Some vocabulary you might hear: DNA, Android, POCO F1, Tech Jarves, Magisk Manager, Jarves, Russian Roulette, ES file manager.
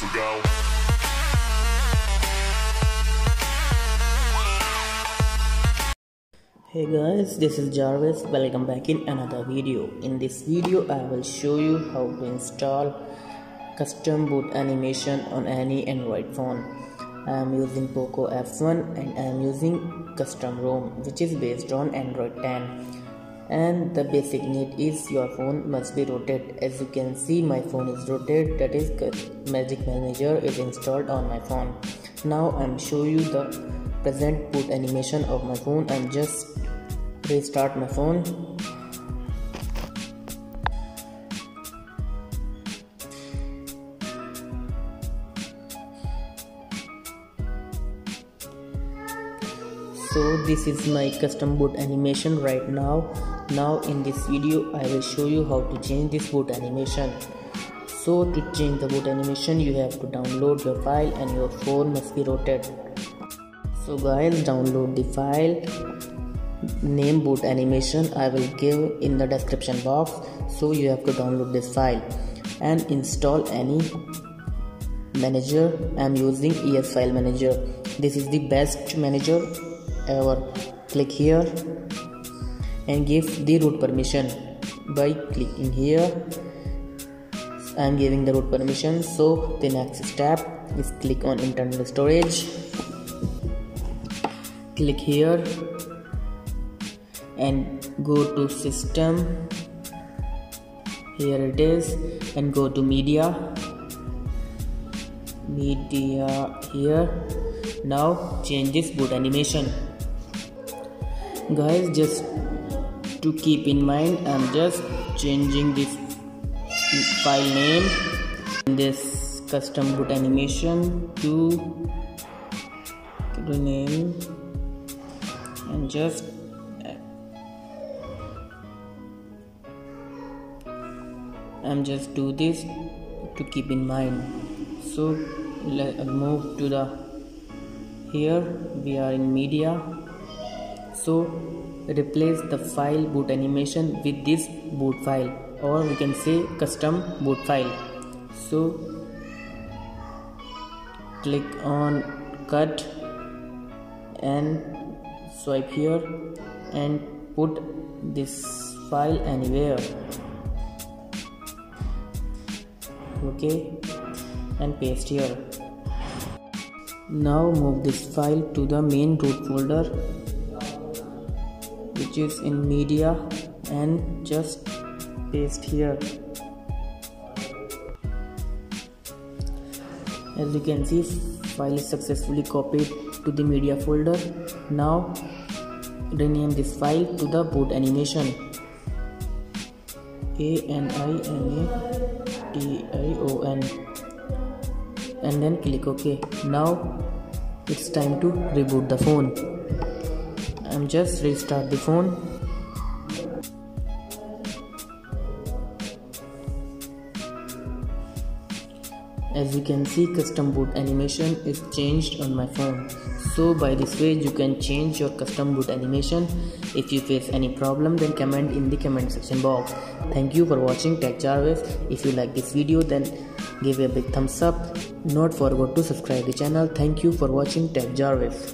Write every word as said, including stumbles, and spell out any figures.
to go. Hey guys, this is Jarves. Welcome back in another video. In this video I will show you how to install custom boot animation on any Android phone. I am using POCO F one and I am using custom ROM which is based on Android ten. And the basic need is your phone must be rooted. As you can see, my phone is rooted, that is Magisk Manager is installed on my phone. Now I'm show you the present boot animation of my phone. I'm just restart my phone. So this is my custom boot animation right now. Now in this video I will show you how to change this boot animation. So to change the boot animation you have to download your file and your phone must be rotated. So guys, download the file, name boot animation I will give in the description box. So you have to download this file and install any manager. I am using E S file manager. This is the best manager ever. Click here and give the root permission by clicking here. I am giving the root permission. So the next step is click on internal storage, click here and go to system, here it is, and go to media, media here. Now change this boot animation. Guys, just to keep in mind, I'm just changing this file name and this custom boot animation to the name and just I'm just do this to keep in mind. So let's move to the here we are in media. So replace the file boot animation with this boot file, or we can say custom boot file. So click on cut and swipe here and put this file anywhere, okay, and paste here. Now move this file to the main root folder which is in media and just paste here. As you can see, file is successfully copied to the media folder. Now rename this file to the boot animation, A N I M A T I O N, and then click OK. Now it's time to reboot the phone. I'm just restart the phone. As you can see, custom boot animation is changed on my phone. So by this way you can change your custom boot animation. If you face any problem, then comment in the comment section box. Thank you for watching Tech Jarves. If you like this video, then give a big thumbs up. Not forget to subscribe the channel. Thank you for watching Tech Jarves.